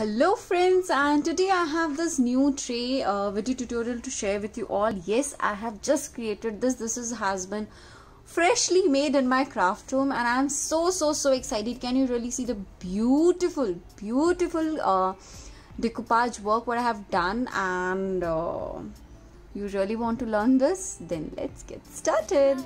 Hello friends, and today I have this new tray video tutorial to share with you all. Yes, I have just created this has been freshly made in my craft room, and I'm so excited. Can you really see the beautiful decoupage work what I have done? And you really want to learn this? Then let's get started.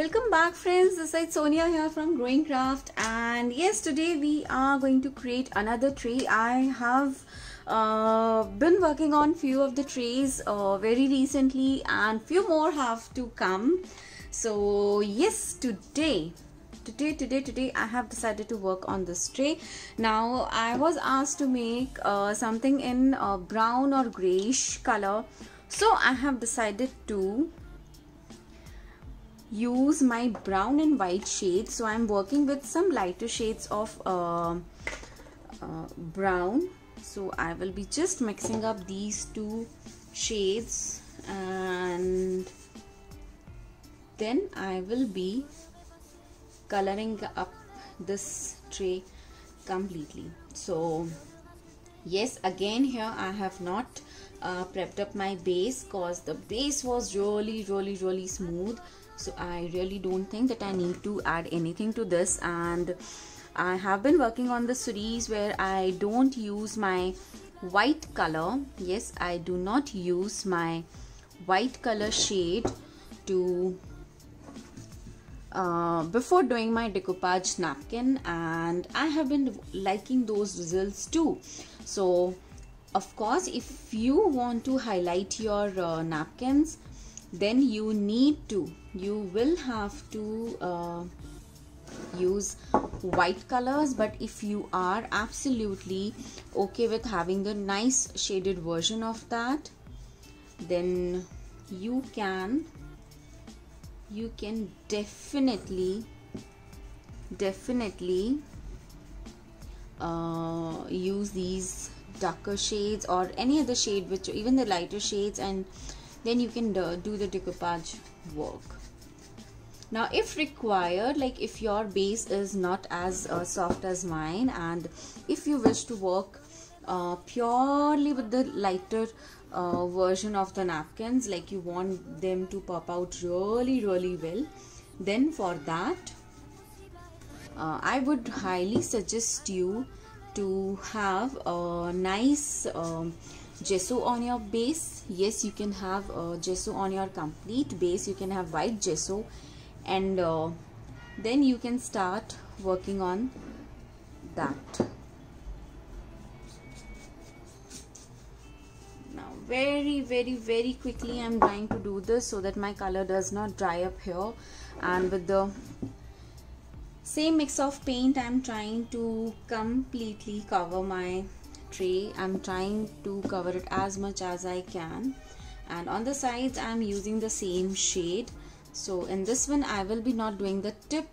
Welcome back friends, this is Sonia here from Growing Craft, and yes, today we are going to create another tray. I have been working on few of the trays very recently, and few more have to come. So yes, today I have decided to work on this tray. Now I was asked to make something in brown or grayish color, so I have decided to use my brown and white shades. So I'm working with some lighter shades of brown, so I will be just mixing up these two shades, and then I will be coloring up this tray completely. So yes, again here I have not prepped up my base, cause the base was really smooth. So I really don't think that I need to add anything to this, and I have been working on the series where I don't use my white color. Yes, I do not use my white color shade to before doing my decoupage napkin, and I have been liking those results too. So of course, if you want to highlight your napkins, then you will have to use white colors. But if you are absolutely okay with having the nice shaded version of that, then you can definitely use these darker shades or any other shade, which even the lighter shades, and then you can do the decoupage work. Now if required, like if your base is not as soft as mine, and if you wish to work purely with the lighter version of the napkins, like you want them to pop out really well, then for that I would highly suggest you to have a nice gesso on your base. Yes, you can have gesso on your complete base. You can have white gesso, and then you can start working on that. Now very quickly I'm trying to do this so that my color does not dry up here, and with the same mix of paint I'm trying to completely cover my tray. I'm trying to cover it as much as I can, and on the sides I'm using the same shade. So in this one I will be not doing the tip,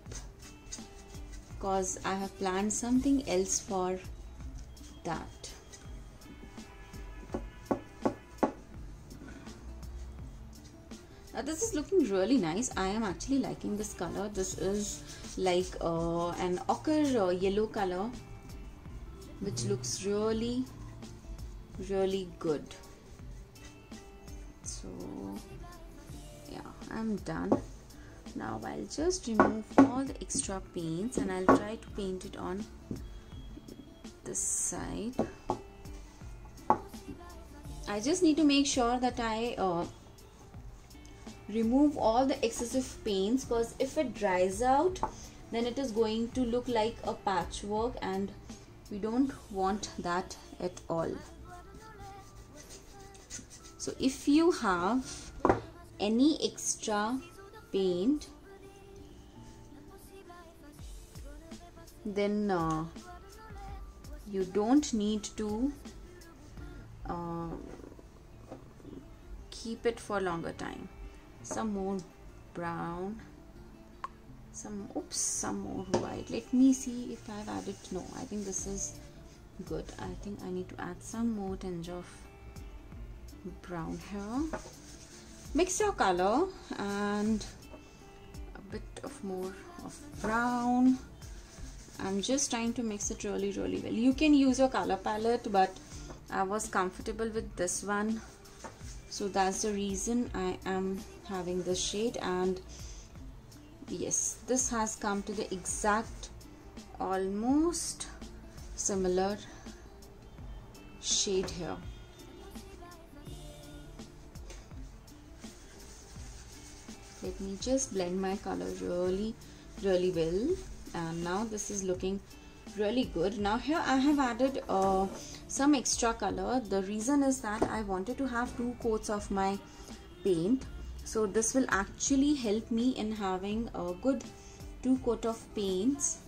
because I have planned something else for that. Now this is looking really nice. I am actually liking this color. This is like an ochre yellow color, which looks really good. So yeah, I'm done. Now I'll just remove all the extra paints, and I'll try to paint it on this side. I just need to make sure that I remove all the excessive paints, because if it dries out, then it is going to look like a patchwork, and we don't want that at all. So if you have any extra paint, then you don't need to keep it for longer time. Some more brown, some more white. Let me see if I've added. No, I think this is good. I think I need to add some more tinge of brown here. Mix your color and a bit of more of brown. I'm just trying to mix it really well. You can use your color palette, but I was comfortable with this one, so that's the reason I am having this shade. And yes, this has come to the exact almost similar shade here. Let me just blend my color really well, and now this is looking really good. Now here I have added some extra color. The reason is that I wanted to have two coats of my paint, so this will actually help me in having a good two coat of paints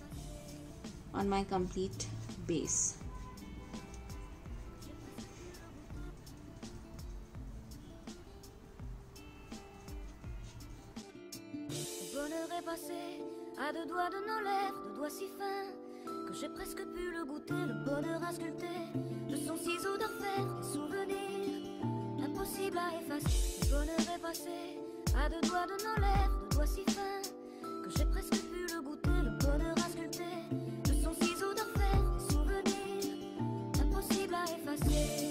on my complete base. À deux doigts de nos lèvres, deux doigts si fins que j'ai presque pu le goûter, le bonheur à sculpter de son ciseau d'art faire des souvenirs impossible à effacer. Le bonheur est passé à deux doigts de nos lèvres, deux doigts si fins que j'ai presque pu le goûter, le bonheur à sculpter de son ciseau d'art faire des souvenirs impossible à effacer.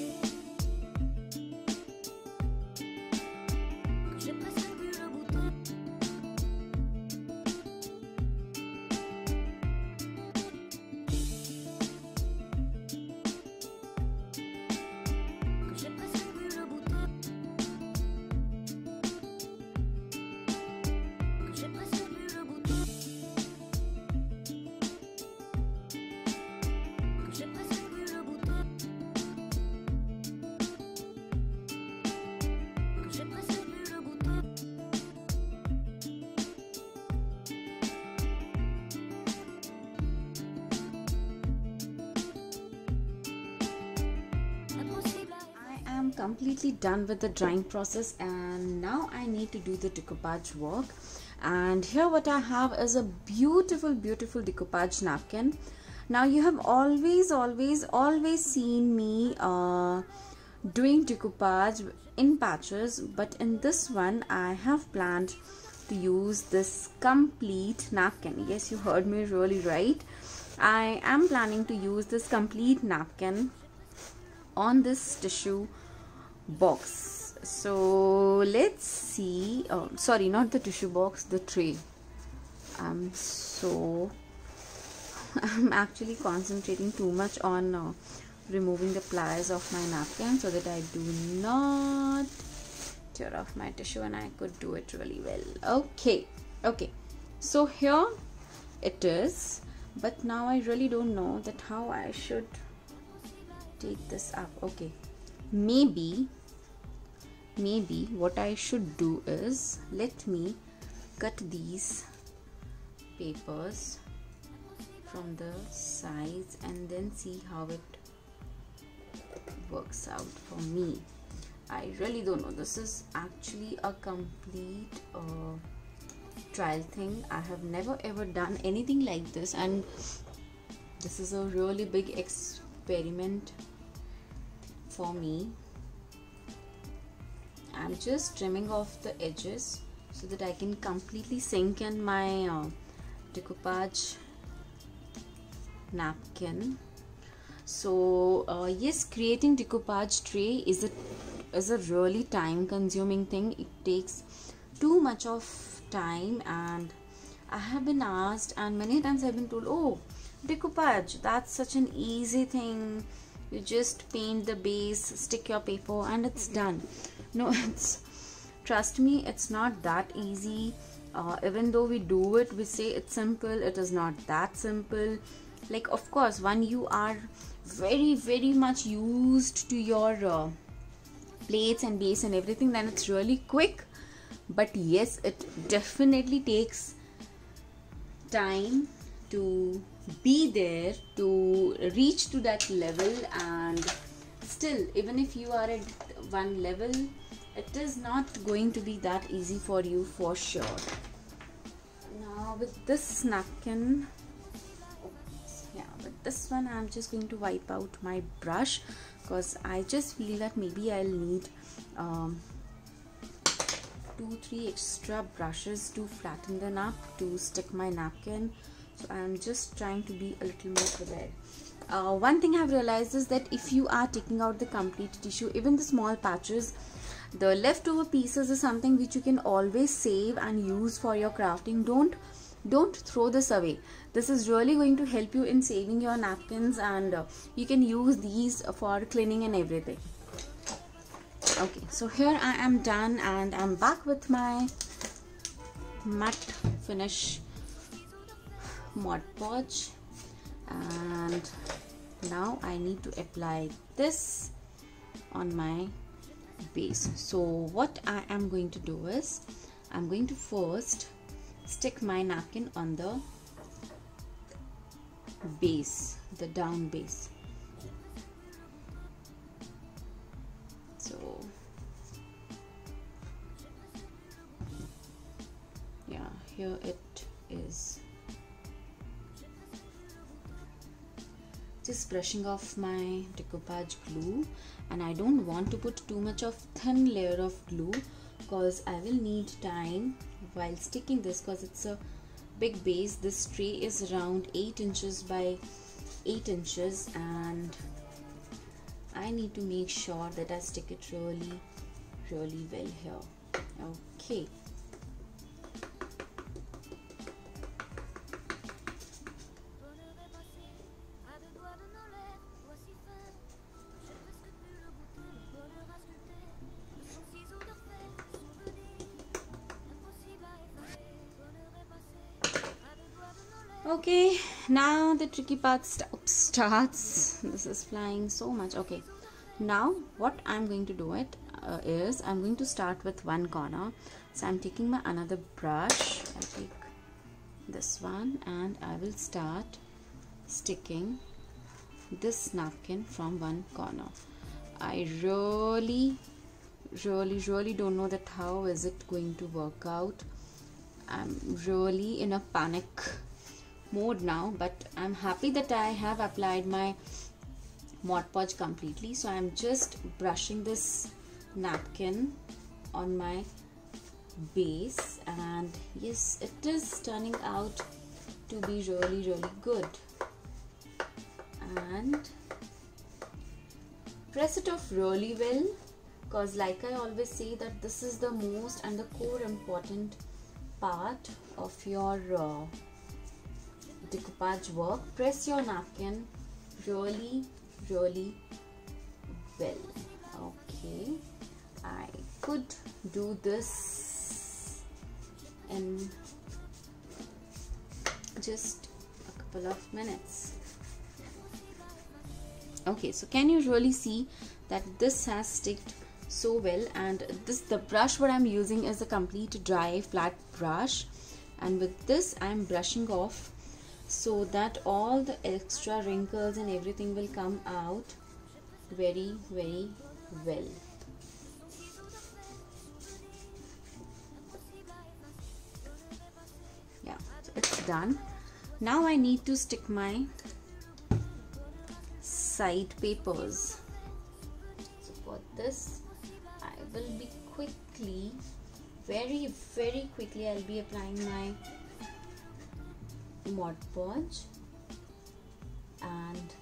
Completely done with the drying process, and now I need to do the decoupage work. And here what I have is a beautiful decoupage napkin. Now you have always seen me doing decoupage in patches, but in this one I have planned to use this complete napkin. Yes, you heard me really right. I am planning to use this complete napkin on this tissue box. So let's see, sorry, not the tissue box, the tray. I'm actually concentrating too much on removing the pliers of my napkin so that I do not tear off my tissue, and I could do it really well. Okay, so here it is, but now I really don't know that how I should take this up. Okay, maybe what I should do is, let me cut these papers from the sides and then see how it works out for me. I really don't know. This is actually a complete trial thing. I have never ever done anything like this, and this is a really big experiment for me. I'm just trimming off the edges so that I can completely sink in my decoupage napkin. So yes, creating decoupage tray is a really time consuming thing. It takes too much of time, and I have been asked, and many times I've been told, oh, decoupage, that's such an easy thing. You just paint the base, stick your paper, and it's done. No, trust me, it's not that easy. Even though we do it, we say it's simple, it is not that simple. Like, of course, when you are very much used to your plates and base and everything, then it's really quick. But yes, it definitely takes time to be there, to reach to that level. And still, even if you are at one level, it is not going to be that easy for you, for sure. Now with this napkin, with this one, I'm just going to wipe out my brush because I just feel that maybe I'll need 2-3 extra brushes to flatten the nap, to stick my napkin. So I'm just trying to be a little more prepared. One thing I've realized is that if you are taking out the complete tissue, even the small patches, the leftover pieces is something which you can always save and use for your crafting. Don't throw this away. This is really going to help you in saving your napkins, and you can use these for cleaning and everything. Okay, so here I am done, and I'm back with my matte finish Mod Podge, and now I need to apply this on my base. So what I am going to do is I'm going to first stick my napkin on the base, the down base. So yeah, here it is. Just brushing off my decoupage glue, and I don't want to put too much of thin layer of glue because I will need time while sticking this, because it's a big base. This tray is around 8 inches by 8 inches, and I need to make sure that I stick it really well here. Okay, okay, now the tricky part starts. This is flying so much. Okay, now what I'm going to do it is I'm going to start with one corner. So I'm taking my another brush, I'll take this one, and I will start sticking this napkin from one corner. I really don't know that how is it going to work out. I'm really in a panic mode now, but I'm happy that I have applied my Mod Podge completely. So I'm just brushing this napkin on my base, and yes, it is turning out to be really good. And press it off really well, because like I always say that this is the most and the core important part of your decoupage work. Press your napkin really well. Okay, I could do this in just a couple of minutes. Okay, so can you really see that this has sticked so well? And this, the brush what I'm using is a complete dry flat brush, and with this I'm brushing off so that all the extra wrinkles and everything will come out very well. Yeah, so it's done. Now I need to stick my side papers. So for this I will be quickly, very quickly I'll be applying my Mod Podge, and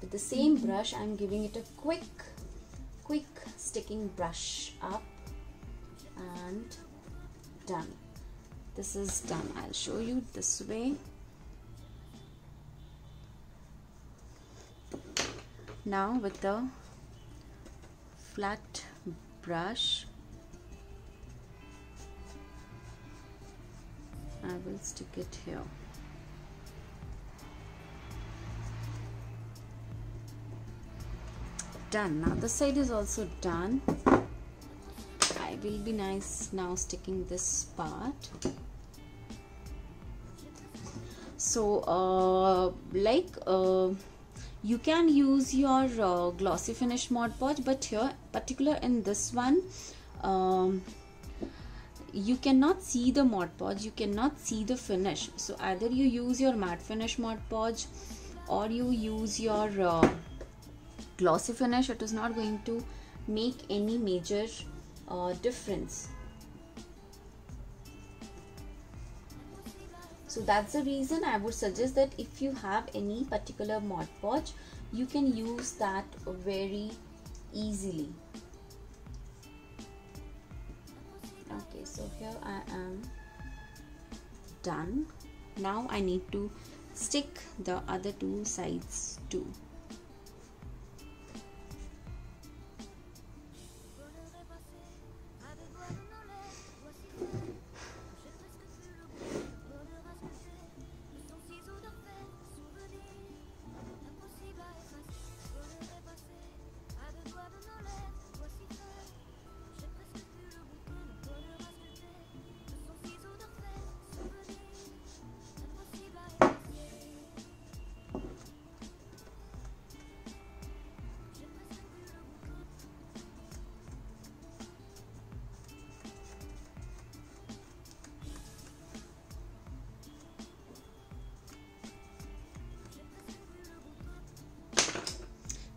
with the same brush I'm giving it a quick sticking brush up, and done. This is done. I'll show you this way. Now with the flat brush I will stick it here. Done. Now this side is also done. I will be now sticking this part. So you can use your glossy finish Mod Podge, but here particular in this one you cannot see the Mod Podge, you cannot see the finish. So either you use your matte finish Mod Podge or you use your glossy finish, it is not going to make any major difference. So that's the reason I would suggest that if you have any particular Mod Podge, you can use that very easily. Okay, so here I am done. Now I need to stick the other two sides too.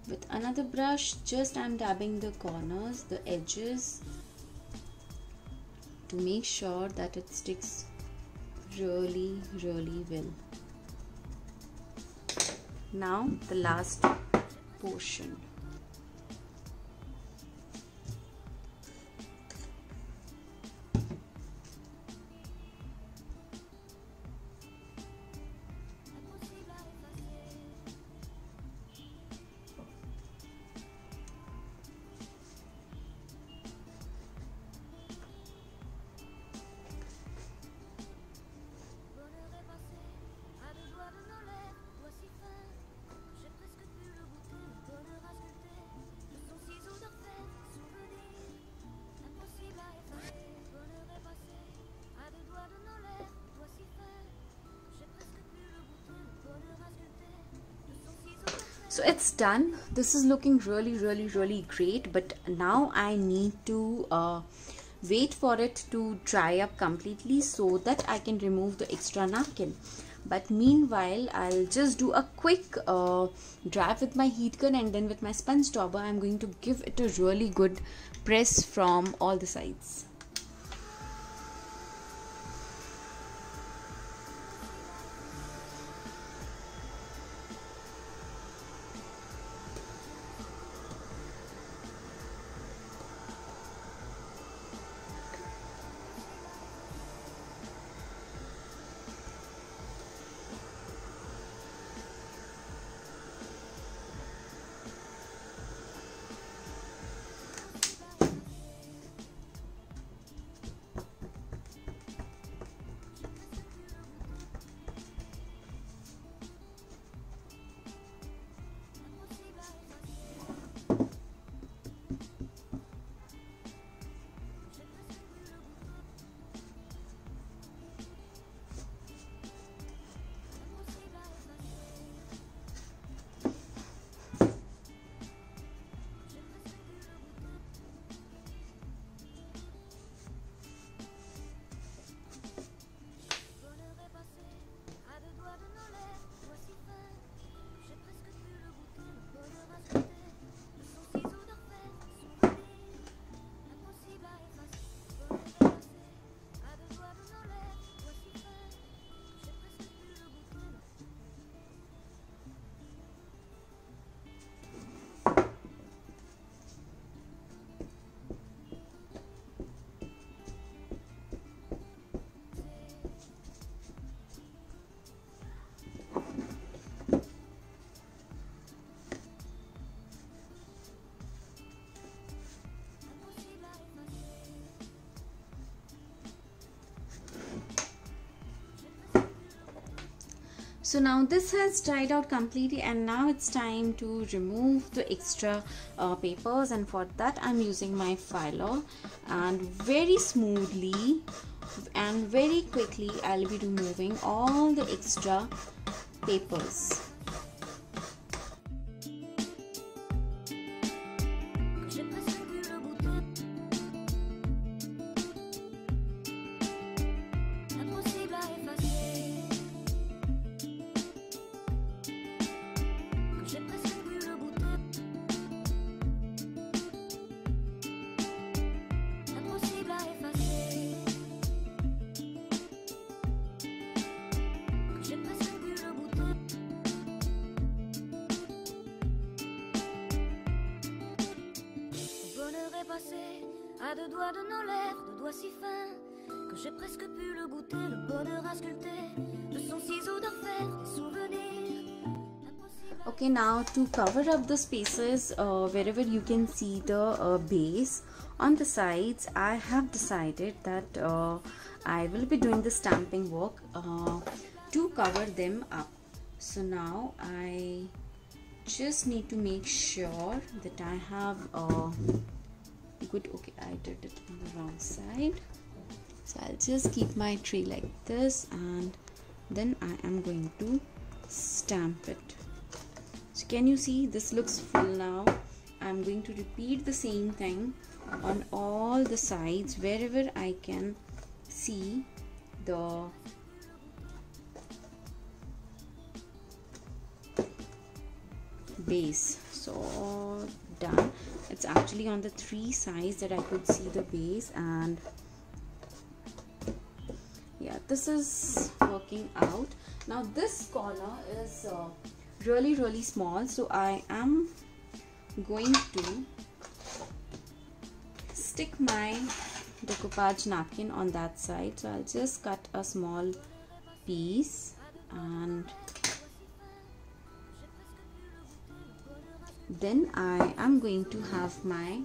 With another brush, just I'm dabbing the corners, the edges, to make sure that it sticks really well. Now the last portion. So it's done. This is looking really great, but now I need to wait for it to dry up completely so that I can remove the extra napkin. But meanwhile, I'll just do a quick dab with my heat gun, and then with my sponge dauber I'm going to give it a really good press from all the sides. So now this has dried out completely, and now it's time to remove the extra papers, and for that I'm using my filer, and very smoothly and very quickly I'll be removing all the extra papers. passé à deux doigts de nos lèvres, deux doigts si fins que j'ai presque pu le goûter, le bonheur à sculpter de son ciseau d'enfer, des souvenirs. Okay, now to cover up the spaces wherever you can see the base on the sides, I have decided that I will be doing the stamping work to cover them up. So now I just need to make sure that I have good. Okay, I did it on the wrong side, so I'll just keep my tray like this and then I am going to stamp it. So can you see this looks full? Now I'm going to repeat the same thing on all the sides wherever I can see the base. So done. It's actually on the three sides that I could see the base, and yeah, this is working out. Now this corner is really small, so I am going to stick my decoupage napkin on that side. So I'll just cut a small piece and then I am going to have my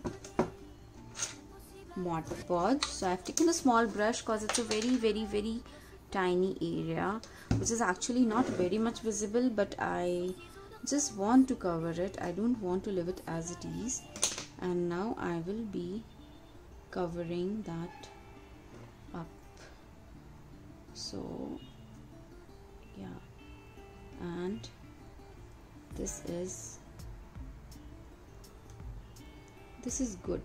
Mod Podge. So I've taken a small brush because it's a very tiny area which is actually not very much visible, but I just want to cover it. I don't want to leave it as it is. And now I will be covering that up. So yeah, and this is good.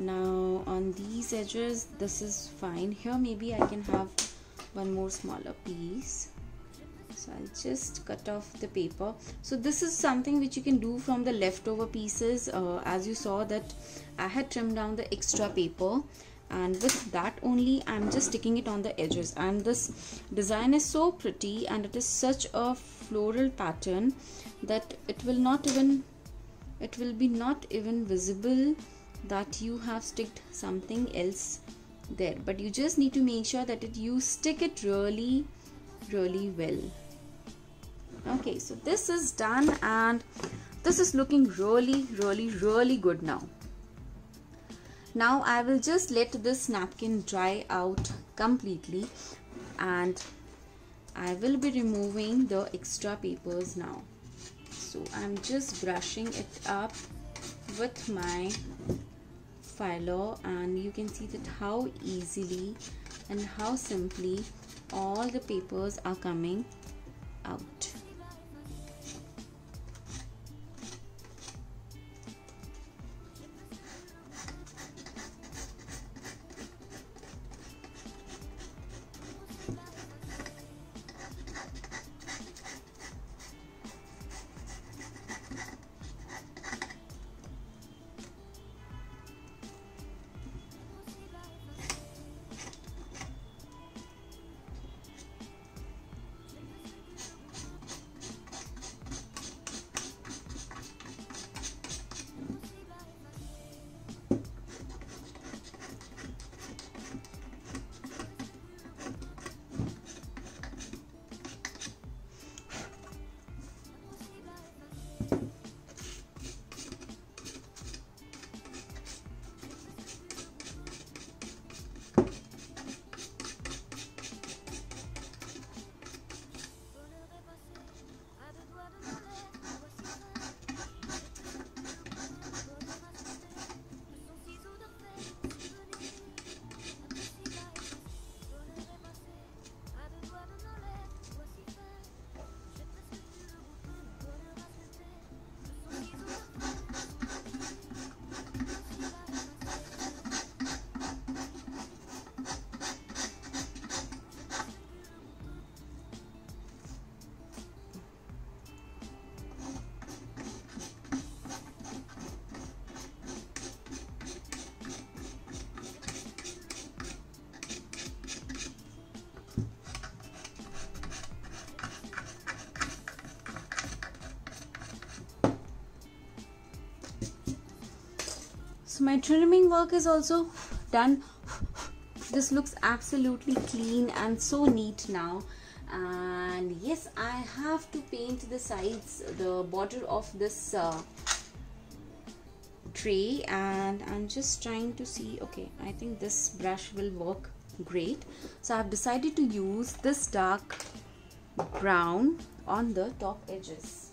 Now on these edges this is fine. Here maybe I can have one more smaller piece, so I'll just cut off the paper. So this is something which you can do from the leftover pieces. As you saw that I had trimmed down the extra paper, and with that only I'm just sticking it on the edges. And this design is so pretty, and it is such a floral pattern that it will not even visible that you have sticked something else there. But you just need to make sure that you stick it really well. Okay, so this is done, and this is looking really good now. Now I will just let this napkin dry out completely, and I will be removing the extra papers now. So I'm just brushing it up with my phyllo, and you can see that how easily and how simply all the papers are coming out. So my trimming work is also done. This looks absolutely clean and so neat now. And yes, I have to paint the sides, the border of this tray, and I'm just trying to see. Okay, I think this brush will work great. So I've decided to use this dark brown on the top edges.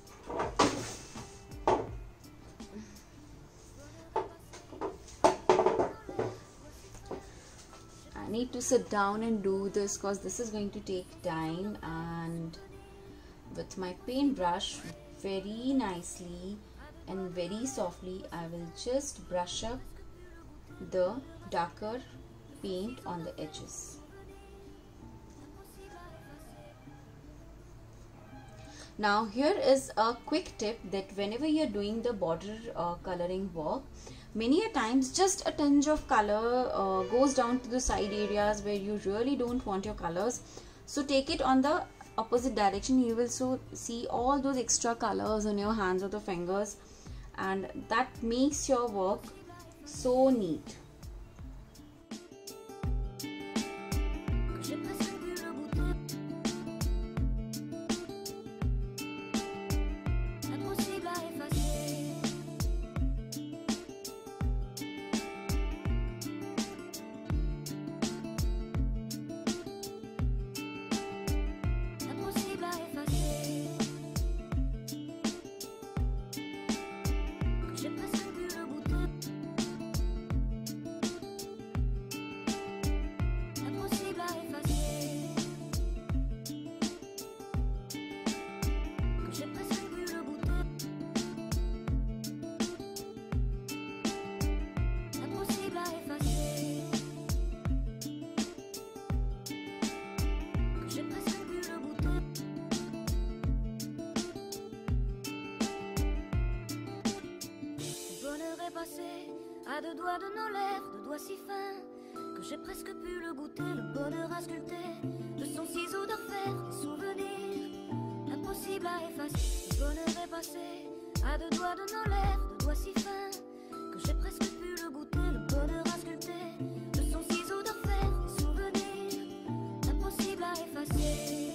I need to sit down and do this because this is going to take time, and with my paintbrush very nicely and very softly I will just brush up the darker paint on the edges. Now here is a quick tip that whenever you're doing the border coloring work, many a times just a tinge of color goes down to the side areas where you really don't want your colors. So take it on the opposite direction. You will so see all those extra colors on your hands or the fingers, and that makes your work so neat. À deux doigts de nos lèvres, deux doigts si fins que j'ai presque pu le goûter, le bonheur à sculpter de son ciseau de refaire des souvenirs impossible à effacer. Le bonheur est passé à deux doigts de nos lèvres, deux doigts si fins que j'ai presque pu le goûter, le bonheur à sculpter de son ciseau de refaire des souvenirs impossible à effacer.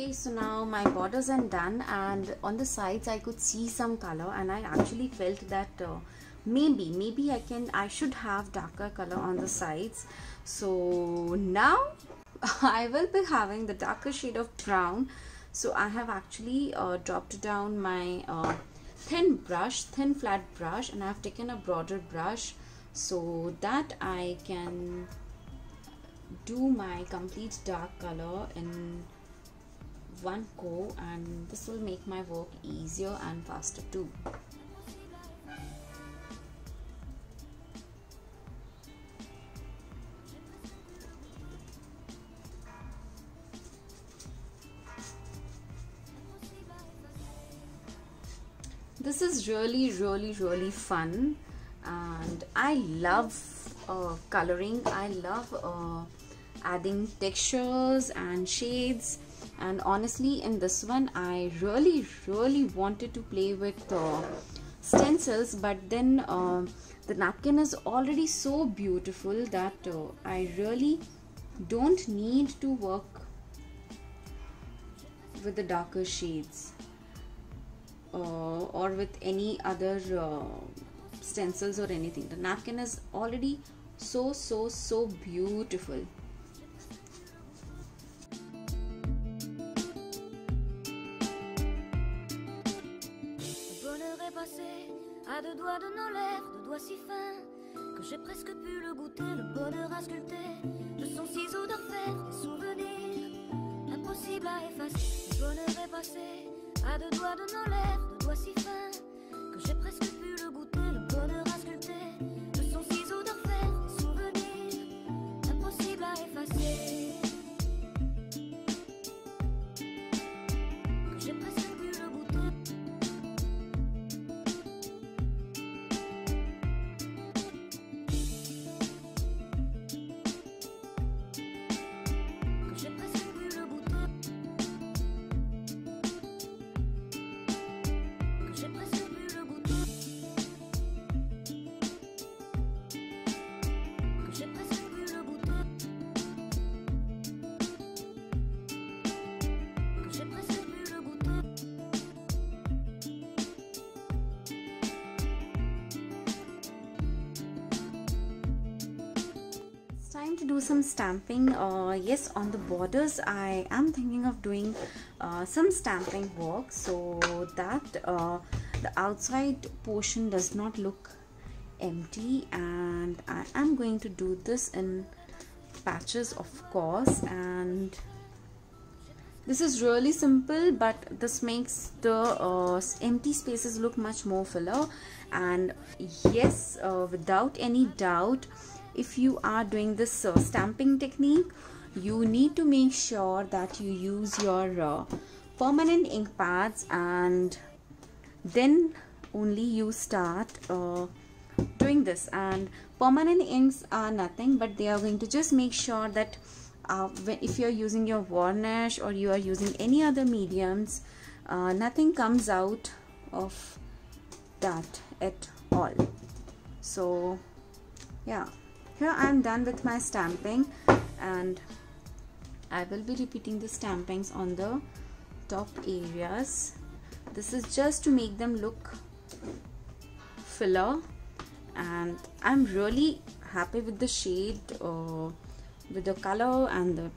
Okay, so now my borders are done, and on the sides I could see some color, and I actually felt that maybe I should have darker color on the sides. So now I will be having the darker shade of brown. So I have actually dropped down my thin flat brush, and I have taken a broader brush so that I can do my complete dark color in one go, and this will make my work easier and faster too. This is really fun, and I love coloring. I love adding textures and shades, and honestly in this one I really wanted to play with stencils, but then the napkin is already so beautiful that I really don't need to work with the darker shades or with any other stencils or anything. The napkin is already so beautiful. À deux doigts de nos lèvres, deux doigts si fins que j'ai presque pu le goûter, le bonheur à sculpter de son ciseau de refaire des souvenirs impossible à effacer. Le bonheur est passé à deux doigts de nos lèvres, deux doigts si fins que j'ai presque pu le goûter, le bonheur à sculpter de son ciseau de refaire des souvenirs impossible à effacer. trying to do some stamping. Yes, on the borders I am thinking of doing some stamping work so that the outside portion does not look empty, and I am going to do this in patches, of course. And this is really simple, but this makes the empty spaces look much more fuller. And yes, without any doubt, if you are doing this stamping technique, you need to make sure that you use your permanent ink pads, and then only you start doing this. And permanent inks are nothing, but they are going to just make sure that if you're using your varnish or you are using any other mediums, nothing comes out of that at all. So yeah, here I'm done with my stamping, and I will be repeating the stampings on the top areas. This is just to make them look fuller, and I'm really happy with the shade, with the color and the,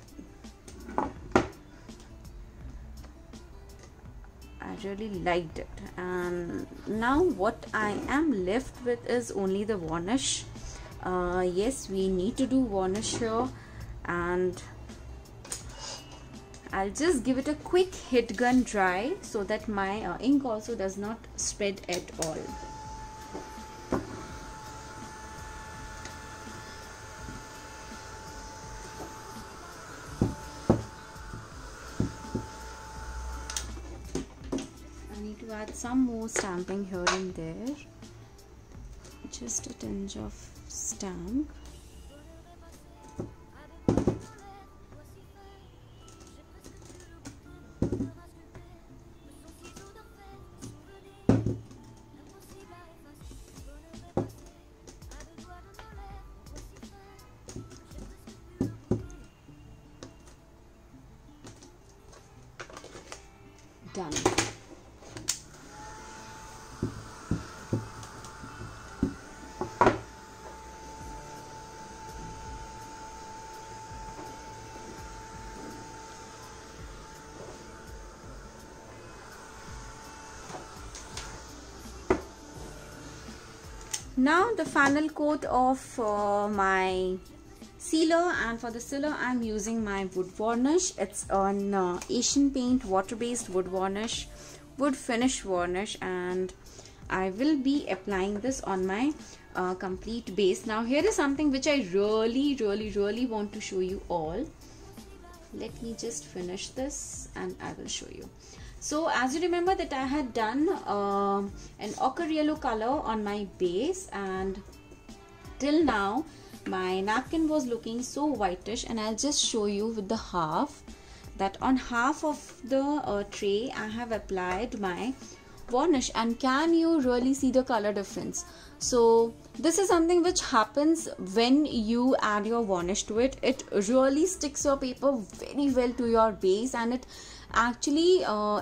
I really liked it. And now what I am left with is only the varnish. Yes, we need to do varnish here, and I'll just give it a quick hit gun dry so that my ink also does not spread at all. Some more stamping here and there, just a tinge of stamp. Done. Now the final coat of my sealer, and for the sealer I'm using my wood varnish. It's an Asian paint water-based wood varnish, wood finish varnish, and I will be applying this on my complete base. Now here is something which I really want to show you all. Let me just finish this and I will show you. So as you remember that I had done an ochre yellow color on my base, and till now my napkin was looking so whitish, and I'll just show you with the half that on half of the tray I have applied my varnish, and can you really see the color difference? So this is something which happens when you add your varnish to it. It really sticks your paper very well to your base, and it actually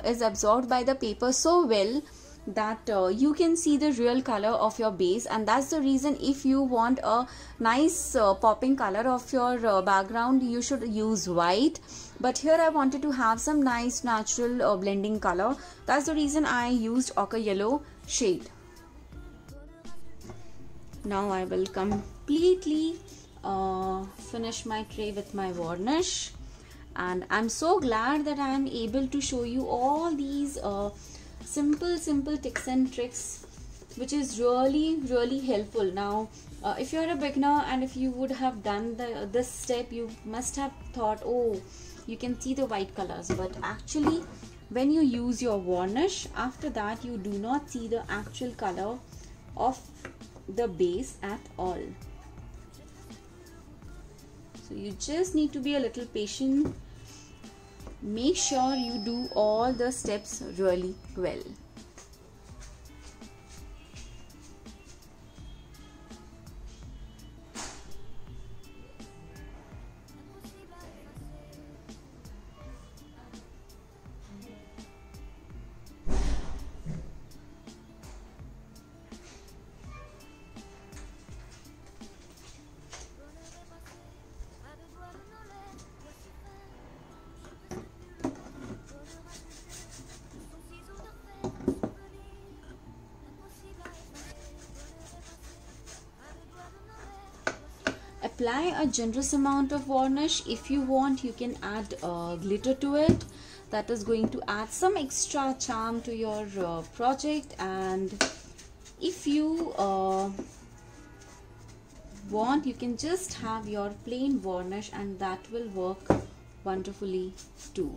is absorbed by the paper so well that you can see the real color of your base. And that's the reason if you want a nice popping color of your background, you should use white, but here I wanted to have some nice natural blending color. That's the reason I used ochre yellow shade. Now I will completely finish my tray with my varnish, and I'm so glad that I am able to show you all these simple tips and tricks, which is really helpful. Now if you're a beginner and if you would have done this step, you must have thought, oh, you can see the white colors, but actually when you use your varnish, after that you do not see the actual color of the base at all. So you just need to be a little patient. Make sure you do all the steps really well. Apply a generous amount of varnish. If you want, you can add glitter to it. That is going to add some extra charm to your project. And if you want, you can just have your plain varnish and that will work wonderfully too.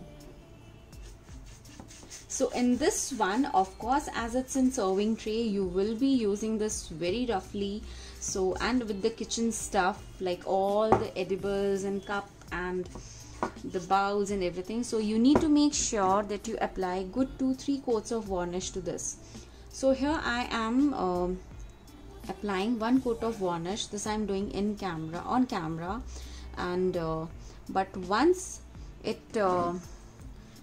So in this one, of course, as it's in serving tray, you will be using this very roughly. So, and with the kitchen stuff, like all the edibles and cup and the bowls and everything, so you need to make sure that you apply good 2-3 coats of varnish to this. So here I am applying one coat of varnish. This I'm doing in camera, on camera, and but once it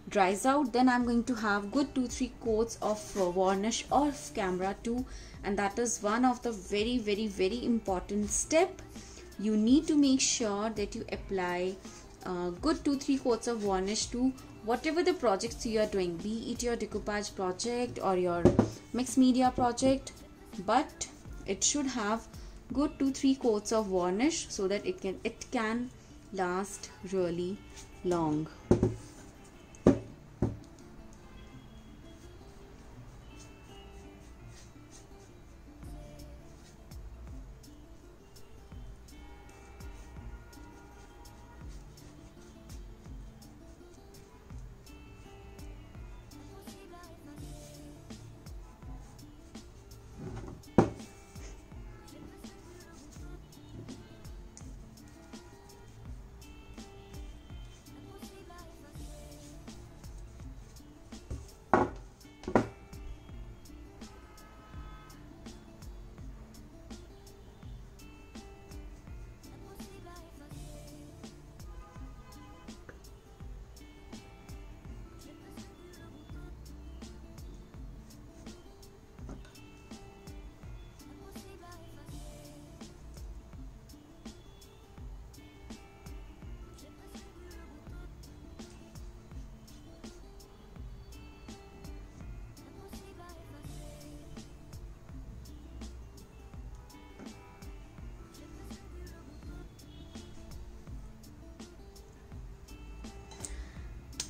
dries out, then I'm going to have good 2-3 coats of varnish off camera too, and that is one of the very, very, very important step. You need to make sure that you apply good 2-3 coats of varnish to whatever the projects you are doing, be it your decoupage project or your mixed media project, but it should have good 2-3 coats of varnish so that it can last really long.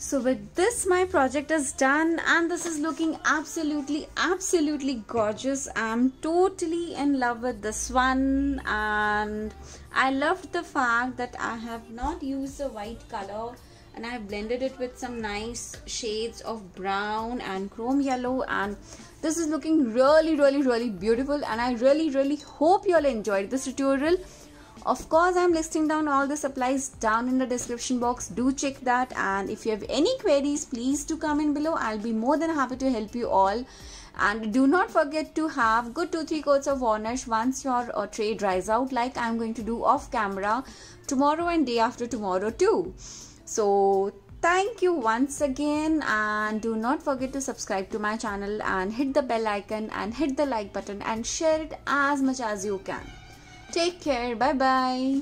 So with this, my project is done and this is looking absolutely gorgeous. I'm totally in love with this one and I loved the fact that I have not used a white color and I blended it with some nice shades of brown and chrome yellow, and this is looking really, really, really beautiful, and I really, really hope you all enjoyed this tutorial. Of course, I'm listing down all the supplies down in the description box. Do check that, and if you have any queries, please do comment below. I'll be more than happy to help you all. And do not forget to have good 2-3 coats of varnish once your tray dries out, like I'm going to do off camera tomorrow and day after tomorrow too. So thank you once again, and do not forget to subscribe to my channel and hit the bell icon and hit the like button and share it as much as you can. Take care. Bye-bye.